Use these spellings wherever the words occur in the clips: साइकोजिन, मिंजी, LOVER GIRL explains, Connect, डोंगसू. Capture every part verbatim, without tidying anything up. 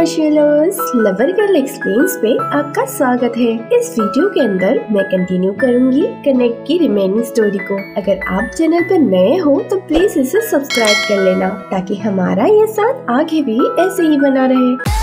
मार्शलोस lover girl explains में आपका स्वागत है। इस वीडियो के अंदर मैं कंटिन्यू करूंगी कनेक्ट की रिमेनिंग स्टोरी को। अगर आप चैनल पर नए हो तो प्लीज इसे सब्सक्राइब कर लेना ताकि हमारा ये साथ आगे भी ऐसे ही बना रहे।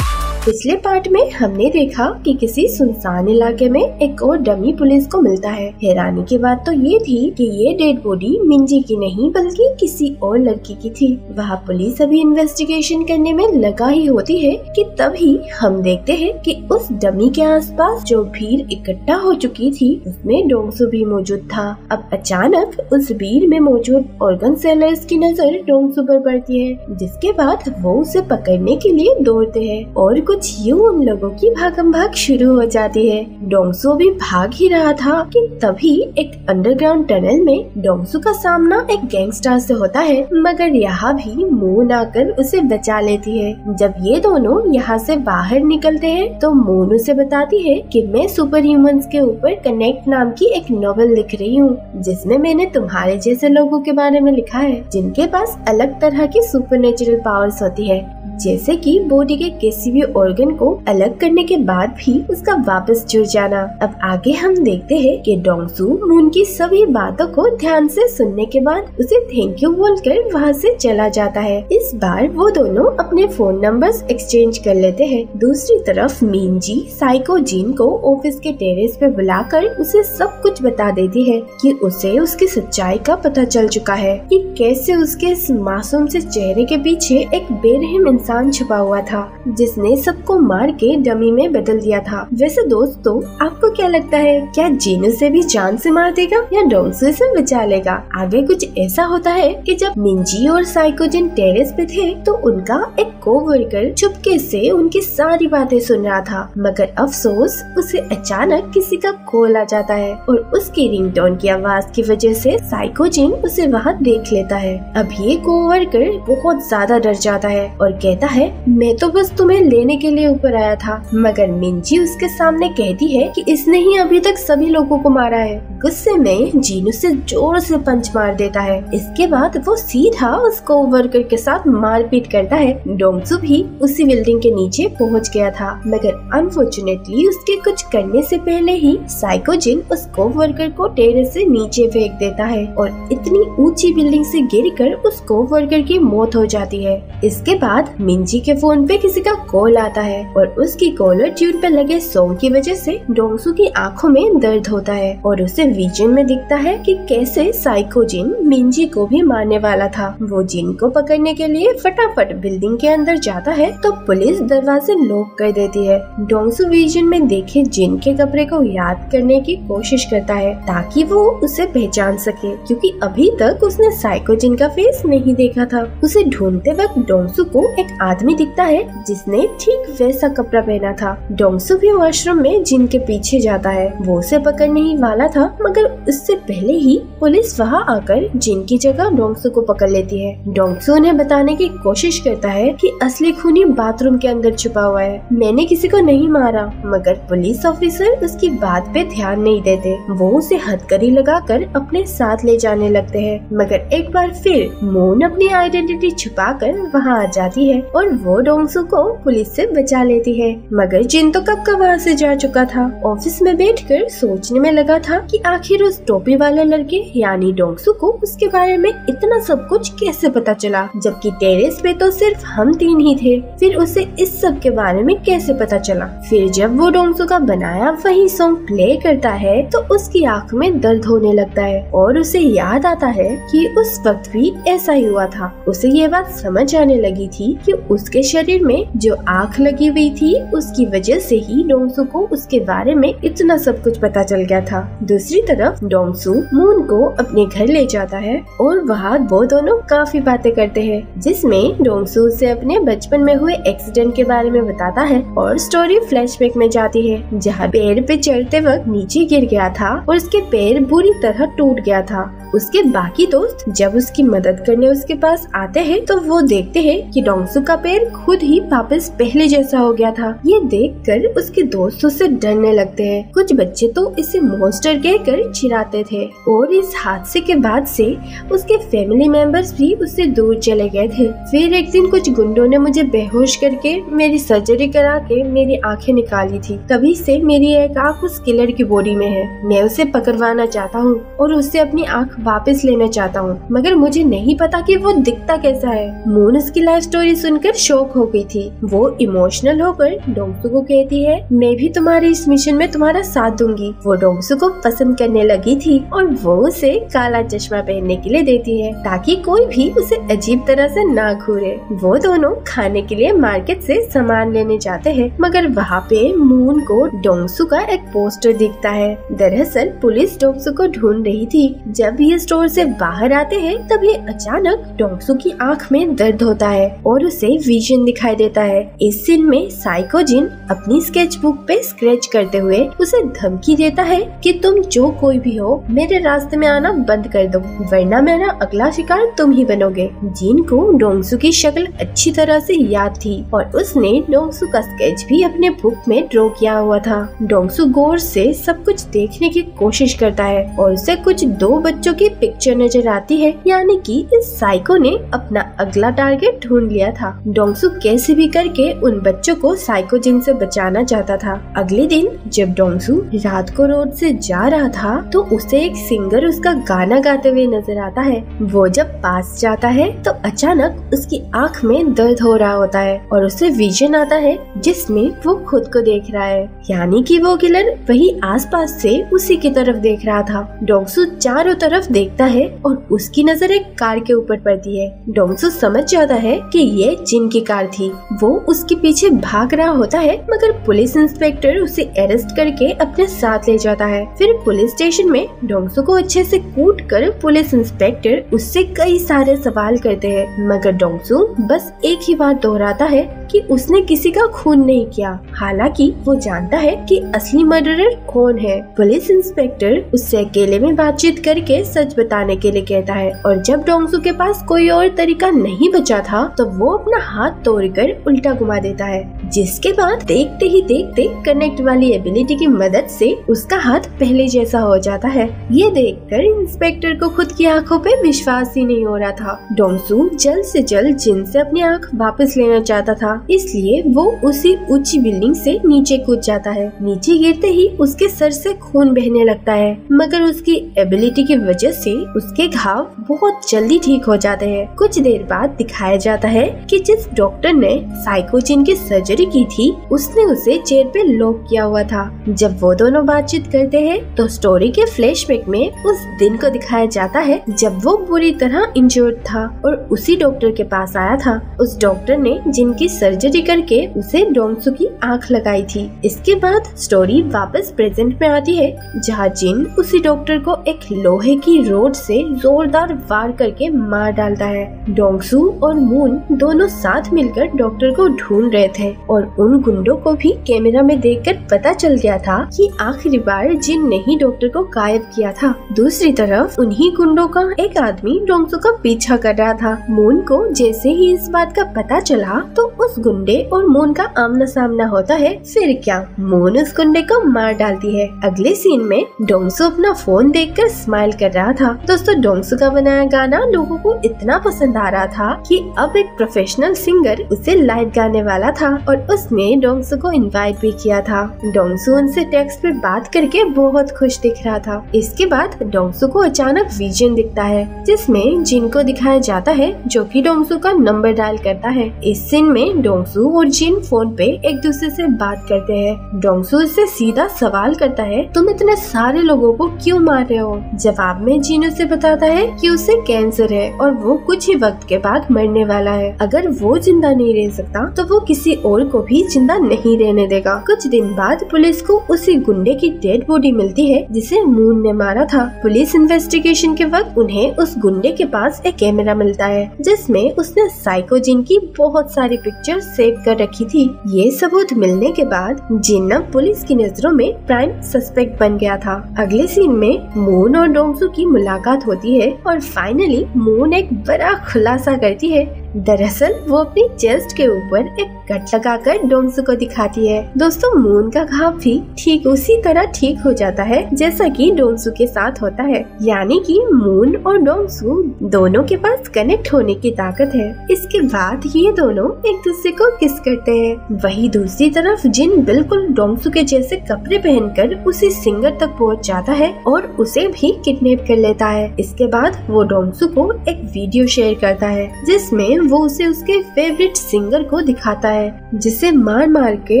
पिछले पार्ट में हमने देखा कि किसी सुनसान इलाके में एक और डमी पुलिस को मिलता है। हैरानी की बात तो ये थी कि ये डेड बॉडी मिंजी की नहीं बल्कि किसी और लड़की की थी। वहाँ पुलिस अभी इन्वेस्टिगेशन करने में लगा ही होती है कि तभी हम देखते हैं कि उस डमी के आसपास जो भीड़ इकट्ठा हो चुकी थी उसमें डोंगसू भी मौजूद था। अब अचानक उस भीड़ में मौजूद ऑर्गन सेलर्स की नजर डोंगसू पर पड़ती है, जिसके बाद वो उसे पकड़ने के लिए दौड़ते है और कुछ यूँ उन लोगों की भागम भाग शुरू हो जाती है। डोंगसू भी भाग ही रहा था कि तभी एक अंडरग्राउंड टनल में डोंगसू का सामना एक गैंगस्टर से होता है, मगर यहाँ भी मून आकर उसे बचा लेती है। जब ये दोनों यहाँ से बाहर निकलते हैं तो मून उसे बताती है कि मैं सुपर ह्यूमंस के ऊपर कनेक्ट नाम की एक नॉवेल लिख रही हूँ, जिसमें मैंने तुम्हारे जैसे लोगों के बारे में लिखा है जिनके पास अलग तरह की सुपरनेचुरल पावर्स होती है, जैसे कि बॉडी के किसी भी ऑर्गन को अलग करने के बाद भी उसका वापस जुड़ जाना। अब आगे हम देखते हैं कि डोंगसू मून की सभी बातों को ध्यान से सुनने के बाद उसे थैंक यू बोलकर वहाँ से चला जाता है। इस बार वो दोनों अपने फोन नंबर्स एक्सचेंज कर लेते हैं। दूसरी तरफ मिंजी साइको जिन को ऑफिस के टेरेस पे बुलाकर उसे सब कुछ बता देती है कि उसे उसकी सच्चाई का पता चल चुका है कि कैसे उसके इस मासूम से चेहरे के पीछे एक बेरहम इंसान छुपा हुआ था जिसने सबको मार के डमी में बदल दिया था। वैसे दोस्तों आपको क्या लगता है, क्या जीनू से भी जान से मार देगा या डोंगसू से बचा लेगा? आगे कुछ ऐसा होता है कि जब मिंजी और साइकोजिन टेरेस पे थे तो उनका एक कोवर्कर चुपके से उनकी सारी बातें सुन रहा था, मगर अफसोस उसे अचानक किसी का कॉल आ जाता है और उसकी रिंगटोन की आवाज की वजह से साइकोजिन उसे वहाँ देख लेता है। अब ये कोवर्कर बहुत ज्यादा डर जाता है और कहता है मैं तो बस तुम्हें लेने के लिए ऊपर आया था, मगर मिंजी उसके सामने कहती है कि इसने ही अभी तक सभी लोगों को मारा है। गुस्से में जीनू से जोर से पंच मार देता है। इसके बाद वो सीधा उसको वर्कर के साथ मारपीट करता है। डोंगसू भी उसी बिल्डिंग के नीचे पहुंच गया था, मगर अनफॉर्चुनेटली उसके कुछ करने से पहले ही साइकोजिन उस कोवर्कर को टेरेस से नीचे फेंक देता है और इतनी ऊंची बिल्डिंग से गिरकर उस कोवर्कर की मौत हो जाती है। इसके बाद मिंजी के फोन पे किसी का कॉल आता है और उसकी कॉलर ट्यून पे लगे सॉन्ग की वजह से डोंगसू की आंखों में दर्द होता है और उसे विजन में दिखता है कि कैसे साइकोजिन मिंजी को भी मारने वाला था। वो जिन को पकड़ने के लिए फटाफट बिल्डिंग के अंदर जाता है तो पुलिस दरवाजे लॉक कर देती है। डोंगसू विजन में देखे जिन के कपड़े को याद करने की कोशिश करता है ताकि वो उसे पहचान सके, क्योंकि अभी तक उसने साइकोजिन का फेस नहीं देखा था। उसे ढूंढते वक्त डोंगसू को एक आदमी दिखता है जिसने ठीक वैसा कपड़ा पहना था। डोंगसू भी वॉशरूम में जिन के पीछे जाता है, वो उसे पकड़ने ही वाला था मगर उससे पहले ही पुलिस वहां आकर जिन की जगह डोंगसू को पकड़ लेती है। डोंगसू उन्हें बताने की कोशिश करता है कि असली खूनी बाथरूम के अंदर छुपा हुआ है, मैंने किसी को नहीं मारा, मगर पुलिस ऑफिसर उसकी बात पे ध्यान नहीं देते। वो उसे हथकड़ी लगाकर अपने साथ ले जाने लगते हैं, मगर एक बार फिर मोन अपनी आइडेंटिटी छुपाकर वहाँ आ जाती है और वो डोंगसू को पुलिस से बचा लेती है। मगर जिन तो कब का वहाँ से जा चुका था। ऑफिस में बैठकर सोचने में लगा था कि आखिर उस टोपी वाले लड़के यानी डोंगसू को उसके बारे में इतना सब कुछ कैसे पता चला, जबकि टेरेस पे तो सिर्फ हम तीन ही थे, फिर उसे इस सब के बारे में कैसे पता चला? फिर जब वो डोंगसू का बनाया वही सॉन्ग प्ले करता है तो उसकी आँख में दर्द होने लगता है और उसे याद आता है कि उस वक्त भी ऐसा ही हुआ था। उसे ये बात समझ आने लगी थी कि उसके शरीर में जो आँख लगी हुई थी उसकी वजह से ही डोंगसू को उसके बारे में इतना सब कुछ पता चल गया था। दूसरी तरफ डोंगसू मून को अपने घर ले जाता है और वहाँ वो दोनों काफी बातें करते हैं, जिसमें डोंगसू उसे अपने बचपन में हुए एक्सीडेंट के बारे में बताता है और स्टोरी फ्लैशबैक में जाती है जहाँ पेड़ पे चढ़ते वक्त नीचे गिर गया था और उसके पैर बुरी तरह टूट गया था। उसके बाकी दोस्त जब उसकी मदद करने उसके पास आते हैं तो वो देखते है कि डोंगसू वासु का पैर खुद ही वापस पहले जैसा हो गया था। ये देखकर उसके दोस्त उससे डरने लगते हैं। कुछ बच्चे तो इसे मॉन्स्टर कहकर चिढ़ाते थे और इस हादसे के बाद से उसके फैमिली मेंबर्स भी उससे दूर चले गए थे। फिर एक दिन कुछ गुंडों ने मुझे बेहोश करके मेरी सर्जरी करा के मेरी आंखें निकाली थी। तभी से मेरी एक आँख उस किलर की बॉडी में है। मैं उसे पकड़वाना चाहता हूँ और उससे अपनी आँख वापस लेना चाहता हूँ, मगर मुझे नहीं पता कि वो दिखता कैसा है। मून उसकी लाइफ स्टोरी सुनकर शॉक हो गई थी। वो इमोशनल होकर डोंगसू को कहती है, मैं भी तुम्हारे इस मिशन में तुम्हारा साथ दूंगी। वो डोंगसू को पसंद करने लगी थी और वो उसे काला चश्मा पहनने के लिए देती है ताकि कोई भी उसे अजीब तरह से ना घूरे। वो दोनों खाने के लिए मार्केट से सामान लेने जाते हैं, मगर वहाँ पे मून को डोंगसू का एक पोस्टर दिखता है। दरअसल पुलिस डोंगसू को ढूंढ रही थी। जब ये स्टोर से बाहर आते हैं तभी अचानक डोंगसू की आंख में दर्द होता है और उसे विजन दिखाई देता है। इस सीन में साइको जिन अपनी स्केचबुक पे स्क्रैच करते हुए उसे धमकी देता है कि तुम जो कोई भी हो मेरे रास्ते में आना बंद कर दो, वरना मेरा अगला शिकार तुम ही बनोगे। जिन को डोंगसू की शक्ल अच्छी तरह से याद थी और उसने डोंगसू का स्केच भी अपने बुक में ड्रॉ किया हुआ था। डोंगसू गौर से सब कुछ देखने की कोशिश करता है और उसे कुछ दो बच्चों की पिक्चर नजर आती है, यानी कि इस साइको ने अपना अगला टारगेट ढूंढ लिया था। डोंगसू कैसे भी करके उन बच्चों को साइको जिन से बचाना चाहता था। अगले दिन जब डोंगसू रात को रोड से जा रहा था तो उसे एक सिंगर उसका गाना गाते हुए नजर आता है। वो जब पास जाता है तो अचानक उसकी आँख में दर्द हो रहा होता है और उसे विजन आता है जिसमे वो खुद को देख रहा है, यानी कि वो किलर वही आसपास से उसी की तरफ देख रहा था। डोंगसू चारों तरफ देखता है और उसकी नजर एक कार के ऊपर पड़ती है। डोंगसू समझ जाता है कि ये जिन की कार थी। वो उसके पीछे भाग रहा होता है, मगर पुलिस इंस्पेक्टर उसे अरेस्ट करके अपने साथ ले जाता है। फिर पुलिस स्टेशन में डोंगसू को अच्छे से कूट कर पुलिस इंस्पेक्टर उससे कई सारे सवाल करते हैं, मगर डोंगसू बस एक ही बात दोहराता है कि उसने किसी का खून नहीं किया। हालांकि वो जानता है कि असली मर्डरर कौन है। पुलिस इंस्पेक्टर उससे अकेले में बातचीत करके सच बताने के लिए कहता है और जब डोंगसू के पास कोई और तरीका नहीं बचा था तो वो अपना हाथ तोड़कर उल्टा घुमा देता है, जिसके बाद देखते ही देखते कनेक्ट वाली एबिलिटी की मदद से उसका हाथ पहले जैसा हो जाता है। ये देखकर इंस्पेक्टर को खुद की आंखों पे विश्वास ही नहीं हो रहा था। डोंगसू जल्द से जल्द जिन से अपनी आँख वापस लेना चाहता था, इसलिए वो उसी ऊंची बिल्डिंग से नीचे कूद जाता है। नीचे गिरते ही उसके सर से खून बहने लगता है, मगर उसकी एबिलिटी की वजह से उसके घाव बहुत जल्दी ठीक हो जाते हैं। कुछ देर बाद दिखाया जाता है कि जिस डॉक्टर ने साइको जिन की सर्जरी की थी उसने उसे चेयर पे लॉक किया हुआ था। जब वो दोनों बातचीत करते हैं तो स्टोरी के फ्लैशबैक में उस दिन को दिखाया जाता है जब वो बुरी तरह इंजर्ड था और उसी डॉक्टर के पास आया था। उस डॉक्टर ने जिनकी सर्जरी करके उसे डोंगसू की आंख लगाई थी। इसके बाद स्टोरी वापस प्रेजेंट में आती है जहाँ जिन उसी डॉक्टर को एक लोहे की रोड से जोरदार वार करके मार डालता है। डोंगसू और मून दोनों साथ मिलकर डॉक्टर को ढूंढ रहे थे और उन गुंडों को भी कैमरा में देखकर पता चल गया था कि आखिरी बार जिन ने ही डॉक्टर को गायब किया था। दूसरी तरफ उन्ही गुंडों का एक आदमी डोंगसू का पीछा कर रहा था। मून को जैसे ही इस बात का पता चला तो उस गुंडे और मून का आमना सामना होता है। फिर क्या, मून उस गुंडे को मार डालती है। अगले सीन में डोंगसू अपना फोन देखकर स्माइल कर रहा था। दोस्तों, डोंगसू का बनाया गाना लोगों को इतना पसंद आ रहा था कि अब एक प्रोफेशनल सिंगर उसे लाइव गाने वाला था और उसने डोंगसू को इनवाइट भी किया था। डोंगसू उनसे टेक्स्ट पे बात करके बहुत खुश दिख रहा था। इसके बाद डोंगसू को अचानक विजन दिखता है जिसमे जिनको दिखाया जाता है जो की डोंगसू का नंबर डायल करता है। इस सीन में डोंगसू और जिन फोन पे एक दूसरे से बात करते हैं। डोंगसू उससे सीधा सवाल करता है, तुम इतने सारे लोगों को क्यों मार रहे हो? जवाब में जिन उसे बताता है कि उसे कैंसर है और वो कुछ ही वक्त के बाद मरने वाला है। अगर वो जिंदा नहीं रह सकता तो वो किसी और को भी जिंदा नहीं रहने देगा। कुछ दिन बाद पुलिस को उसी गुंडे की डेड बॉडी मिलती है जिसे मून ने मारा था। पुलिस इन्वेस्टिगेशन के वक्त उन्हें उस गुंडे के पास एक कैमरा मिलता है जिसमे उसने साइको जिन की बहुत सारी पिक्चर सेव कर रखी थी। ये सबूत मिलने के बाद जिन अब पुलिस की नजरों में प्राइम सस्पेक्ट बन गया था। अगले सीन में मून और डोंगसू की मुलाकात होती है और फाइनली मून एक बड़ा खुलासा करती है दरअसल वो अपनी चेस्ट के ऊपर एक कट लगाकर डोम्स को दिखाती है। दोस्तों मून का घाव भी ठीक उसी तरह ठीक हो जाता है जैसा कि डोम्सू के साथ होता है, यानी कि मून और डोम्सू दोनों के पास कनेक्ट होने की ताकत है। इसके बाद ये दोनों एक दूसरे को किस करते हैं। वही दूसरी तरफ जिन बिल्कुल डोम्सू के जैसे कपड़े पहनकर उसी सिंगर तक पहुंच जाता है और उसे भी किडनैप कर लेता है। इसके बाद वो डोम्सू को एक वीडियो शेयर करता है जिसमें वो उसे उसके फेवरेट सिंगर को दिखाता है जिसे मार मार के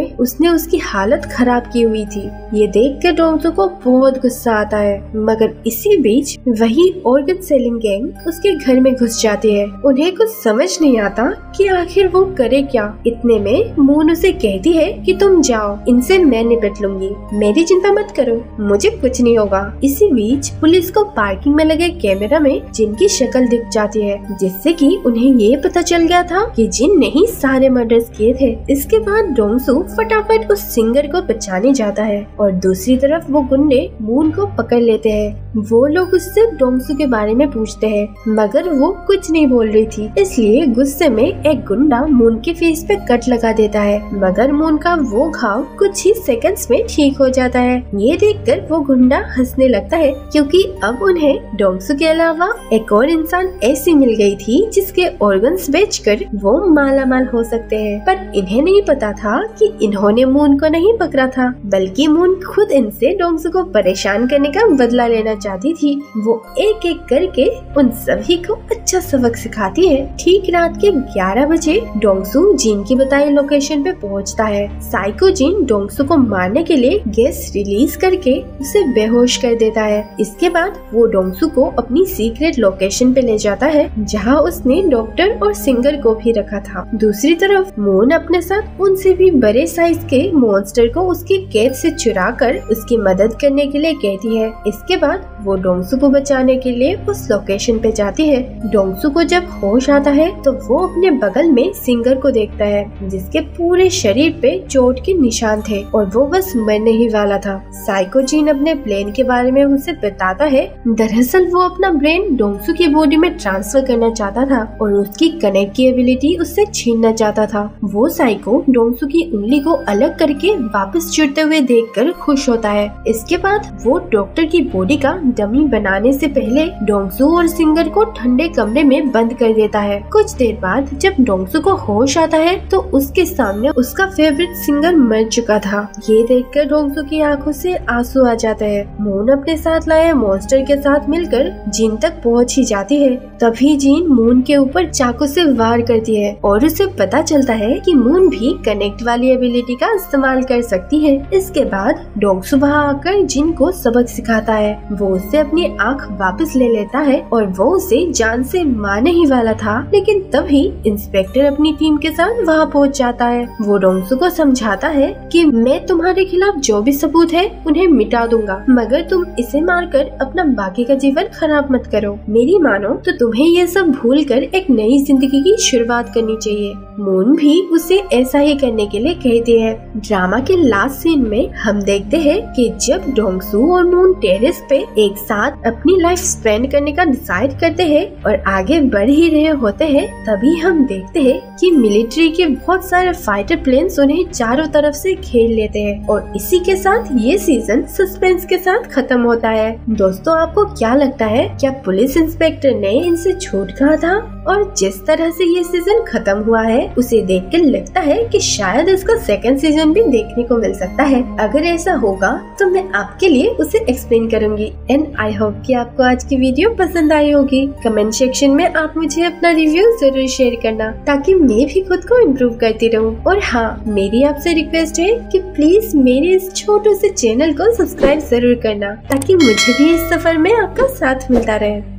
उसने उसकी हालत खराब की हुई थी। ये देखकर डोम्सू को बहुत गुस्सा आता है, मगर इसी बीच वही ऑर्गन सेलिंग गैंग उसके घर में घुस जाती है। उन्हें कुछ समझ नहीं आता कि आखिर वो करे क्या। इतने में मून उसे कहती है कि तुम जाओ, इनसे मैं निपट लूंगी, मेरी चिंता मत करो, मुझे कुछ नहीं होगा। इसी बीच पुलिस को पार्किंग में लगे कैमरा में जिनकी शक्ल दिख जाती है, जिससे कि उन्हें ये पता चल गया था कि जिन ने ही सारे मर्डर्स किए थे। इसके बाद डोंगसू फटाफट उस सिंगर को बचाने जाता है और दूसरी तरफ वो गुंडे मून को पकड़ लेते हैं। वो लोग उससे डोंगसू के बारे में पूछते हैं, मगर वो कुछ नहीं बोल रही थी, इसलिए गुस्से में एक गुंडा मून के फेस पे कट लगा देता है, मगर मून का वो घाव कुछ ही सेकंड्स में ठीक हो जाता है। ये देखकर वो गुंडा हंसने लगता है क्योंकि अब उन्हें डोंगसू के अलावा एक और इंसान ऐसी मिल गई थी जिसके ऑर्गन्स बेचकर वो माला माल हो सकते हैं। पर इन्हें नहीं पता था कि इन्होंने मून को नहीं पकड़ा था, बल्कि मून खुद इनसे डोंगसू को परेशान करने का बदला लेना चाहती थी। वो एक एक करके उन सभी को अच्छा सबक सिखाती है। ठीक रात के ग्यारह बजे डोंगसू जिन की बताई लोकेशन पे पहुंचता है। साइको जिन डोंगसू को मारने के लिए गैस रिलीज करके उसे बेहोश कर देता है। इसके बाद वो डोंगसू को अपनी सीक्रेट लोकेशन पे ले जाता है जहाँ उसने डॉक्टर और सिंगर को भी रखा था। दूसरी तरफ मून अपने साथ उनसे भी बड़े साइज के मॉन्स्टर को उसकी कैद से चुरा कर उसकी मदद करने के लिए कहती है। इसके बाद वो डोंगसू को बचाने के लिए उस लोकेशन पे जाती है। डोंगसू को जब होश आता है तो वो अपने बगल में सिंगर को देखता है जिसके पूरे शरीर पे चोट के निशान थे और वो बस मरने ही वाला था। साइको जीन अपने प्लेन के बारे में उसे बताता है। दरअसल वो अपना ब्रेन डोंगसू की बॉडी में ट्रांसफर करना चाहता था और उसकी कनेक्ट की एबिलिटी उससे छीनना चाहता था। वो साइको डोंगसू की उंगली को अलग करके वापस जुड़ते हुए देखकर खुश होता है। इसके बाद वो डॉक्टर की बॉडी का डमी बनाने से पहले डोंगसू और सिंगर को ठंडे कमरे में बंद कर देता है। कुछ देर बाद जब डोंगसू को होश आता है तो उसके सामने उसका फेवरेट सिंगर मर चुका था। ये देखकर डोंगसू की आंखों से आंसू आ जाता है। मून अपने साथ लाए मॉन्स्टर के साथ मिलकर जीन तक पहुंच ही जाती है। तभी जीन मून के ऊपर चाकू से वार करती है और उसे पता चलता है कि मून भी कनेक्ट वाली एबिलिटी का इस्तेमाल कर सकती है। इसके बाद डोंगसू वहाँ आकर जीन को सबक सिखाता है। वो उससे अपनी आँख वापस ले लेता है और वो उसे जान से मारने ही वाला था, लेकिन तभी इंस्पेक्टर अपनी टीम के साथ वहाँ पहुँच जाता है। वो डोंगसू को समझाता है कि मैं तुम्हारे खिलाफ जो भी सबूत है उन्हें मिटा दूंगा, मगर तुम इसे मारकर अपना बाकी का जीवन खराब मत करो। मेरी मानो तो तुम्हें ये सब भूलकर एक नई जिंदगी की शुरुआत करनी चाहिए। मून भी उसे ऐसा ही करने के लिए कहती है। ड्रामा के लास्ट सीन में हम देखते हैं कि जब डोंगसू और मून टेरेस पे एक साथ अपनी लाइफ स्पेंड करने का डिसाइड करते हैं और आगे बढ़ ही रहे होते हैं, तभी हम देखते हैं कि मिलिट्री के बहुत सारे फाइटर प्लेन्स उन्हें चारों तरफ से खेल लेते हैं। और इसी के साथ ये सीजन सस्पेंस के साथ खत्म होता है। दोस्तों आपको क्या लगता है, क्या पुलिस इंस्पेक्टर ने इनसे छूट कहा था? और जिस तरह से ये सीजन खत्म हुआ है उसे देखकर लगता है कि शायद इसका सेकंड सीजन भी देखने को मिल सकता है। अगर ऐसा होगा तो मैं आपके लिए उसे एक्सप्लेन करूंगी। एंड आई होप कि आपको आज की वीडियो पसंद आई होगी। कमेंट सेक्शन में आप मुझे अपना रिव्यू जरूर शेयर करना ताकि मैं भी खुद को इम्प्रूव करती रहूँ। और हाँ, मेरी आपसे रिक्वेस्ट है कि प्लीज मेरे इस छोटे से चैनल को सब्सक्राइब जरूर करना ताकि मुझे भी इस सफर में आपका साथ मिलता रहे।